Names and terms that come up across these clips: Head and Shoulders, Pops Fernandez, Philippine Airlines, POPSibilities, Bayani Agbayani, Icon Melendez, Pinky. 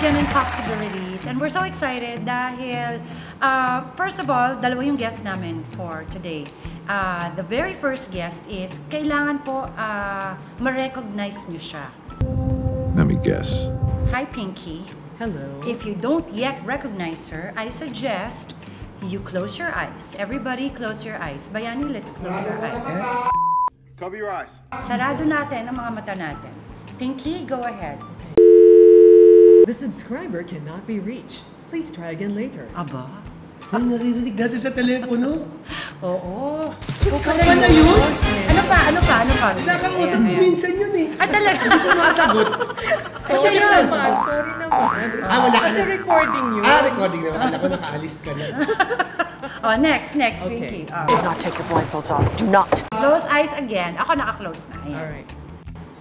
Nandiyan ang POPSibilities. And we're so excited dahil, first of all, dalawa yung guest namin for today. The very first guest is, kailangan po ma-recognize nyo siya. Let me guess. Hi, Pinky. Hello. If you don't yet recognize her, I suggest you close your eyes. Everybody, close your eyes. Bayani, let's close your eyes. Cover your eyes. Sarado natin ang mga mata natin. Pinky, go ahead. The subscriber cannot be reached. Please try again later. Aba? Ang naririnig natin sa telepono? Oo. Kapag na yun? Ano pa? Nakausap ko minsan yun eh. Ah, talaga? Hindi sumasagot. Sorry naman. Wala ka na. Kasi recording yun. Recording naman. Alam ko nakaalis ka na. Next, Pinky. Do not take your blindfolds off. Do not. Close eyes again. Ako naka-close na. Alright.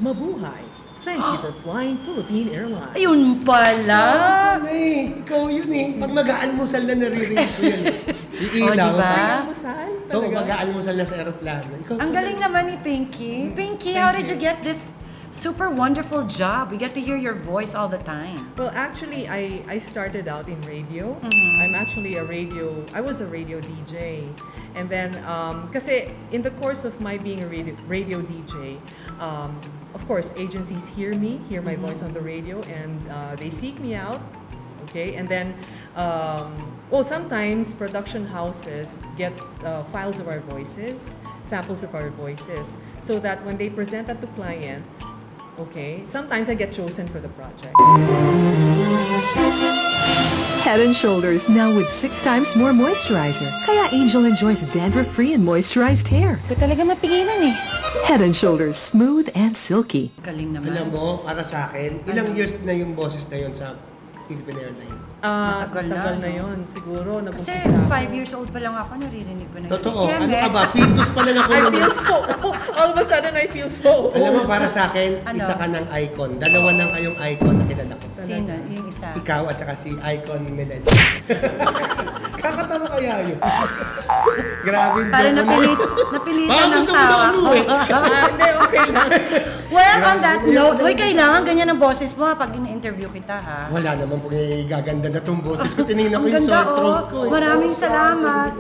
Mabuhay. Thank you for flying Philippine Airlines. Ayun pala! Ikaw yun eh. Pag mag-aalmusal na naririnig ko yun eh. Iilaw. Mag-aalmusal? Oo, mag-aalmusal na sa aeroplano. Ang galing naman ni Pinky. Pinky, how did you get this super wonderful job? We get to hear your voice all the time. Well, actually, I started out in radio. I'm actually I was a radio DJ. And then, kasi in the course of my being a radio DJ, of course, agencies hear my voice on the radio, and they seek me out, okay? And then, well, sometimes production houses get files of our voices, samples of our voices, so that when they present that to client, okay, sometimes I get chosen for the project. Head and Shoulders, now with 6 times more moisturizer. Kaya Angel enjoys dandruff-free and moisturized hair. Ito talaga mapigilan eh. Head and Shoulders, smooth and silky. Galing naman. Alam mo, para sa akin, ilang years na yung boses na yun sa Philippine Airlines? Matagal na yun. Siguro, nag-umpisa. Kasi 5 years old pa lang ako, naririnig ko na yun. Totoo. Ano ka ba? Pintus pa lang ako. I feel so. All of a sudden, I feel so. Alam mo, para sa akin, isa ka ng icon. Dalawa lang kayong icon na kilala ko. Sino? Yung isa? Ikaw at saka si Icon Melendez. Kakatawa kaya yun. Grabe. Para napilitan ng tawa ko. Hindi, okay lang. Well, on that note, uy, kailangan ganyan ang boses mo pag in-interview kita, ha? Wala naman po gaganda na itong boses ko. Tinignan ko yung sore throat ko. Maraming salamat.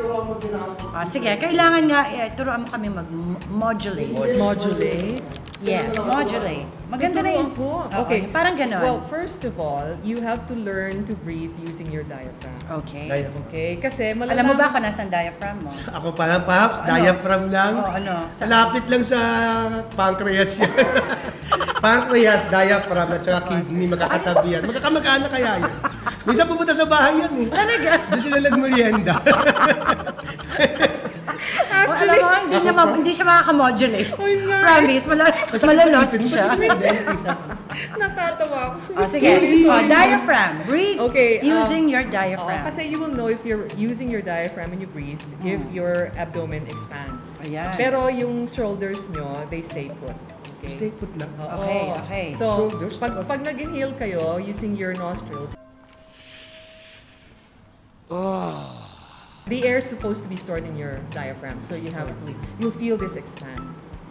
Sige, kailangan nga, turuan mo kami mag-modulate. Modulate? Yes, modulate. Maganda na yun po. Okay, parang ganun. Well, first of all, you have to learn to breathe using your diaphragm. Okay. Okay, kasi malalaman. Alam mo ba kung nasaan diaphragm mo? Ako parang, Pops, diaphragm lang. Malapit lang sa pancreas yan. Pancreas, diaphragm, at saka kidney, magkakatabi yan. Magkakamag-anak kaya yun. Minsan pupunta sa bahay yan eh. Talaga? Doon sila nagmerienda. Alam mo, hindi siya makakamodulate. Promise, malalos siya. Natatawa ako sa iyo. Sige, diaphragm. Breathe using your diaphragm. Kasi you will know if you're using your diaphragm and you breathe if your abdomen expands. Pero yung shoulders nyo, they stay put. Stay put lang. Okay. So, pag nag-inhale kayo using your nostrils, the air is supposed to be stored in your diaphragm, so you have to, you'll feel this expand.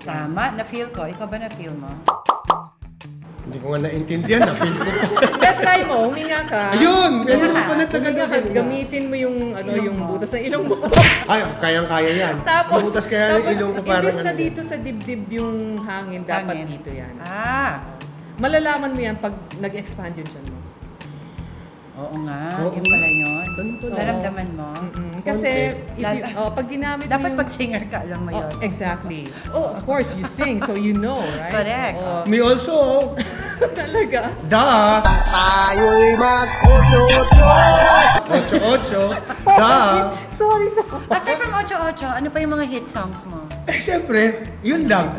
Tama, na-feel ko. Ikaw ba na-feel mo? Hindi ko nga naintindihan, na-feel ko. Try mo, huminga ka. Ayun! Pwede mo pa natagalan. Gamitin mo yung butas ng ilong mo. Ay, kayang-kaya yan. Tapos, butas kaya yung ilong ko parang ano. Imbis na dito sa dibdib yung hangin, dapat dito yan. Malalaman mo yan pag nag-expand yun dyan mo. Oo nga, yun pala yun. Naramdaman mo. Kasi, pag ginamit mo yung... Dapat pag-singer ka, alam mo yun. Exactly. Oh, of course, you sing, so you know, right? Correct. Me also. Talaga? Da! Tayo'y mag-ocho-ocho! Ocho-ocho! Da! Sorry na. Aside from ocho-ocho, ano pa yung mga hit songs mo? Eh, siyempre, yun lang.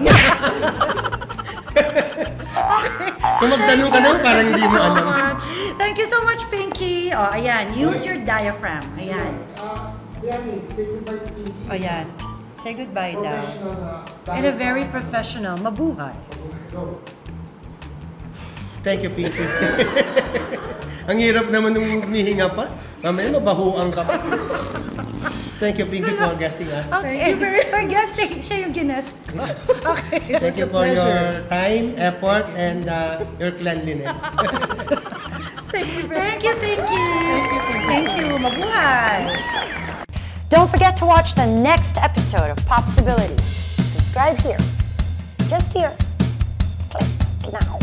Kung magtanong ka nang parang hindi mo alam. Thank you so much, Pinky. O, ayan. Use your diaphragm. Ayan. Say goodbye to Pinky. Ayan. Say goodbye daw. In a very professional, mabuhay. Thank you, Pinky. Ang hirap naman nung humihinga pa. Mamaya mabahuang ka pa. Thank you, Pinky, for guesting us. Thank you for guesting. Siya yung ginest. Okay. Thank you for your time, effort, and your cleanliness. Thank you. Mabuhay. Don't forget to watch the next episode of POPSibilities. Subscribe here. Just here. Click now.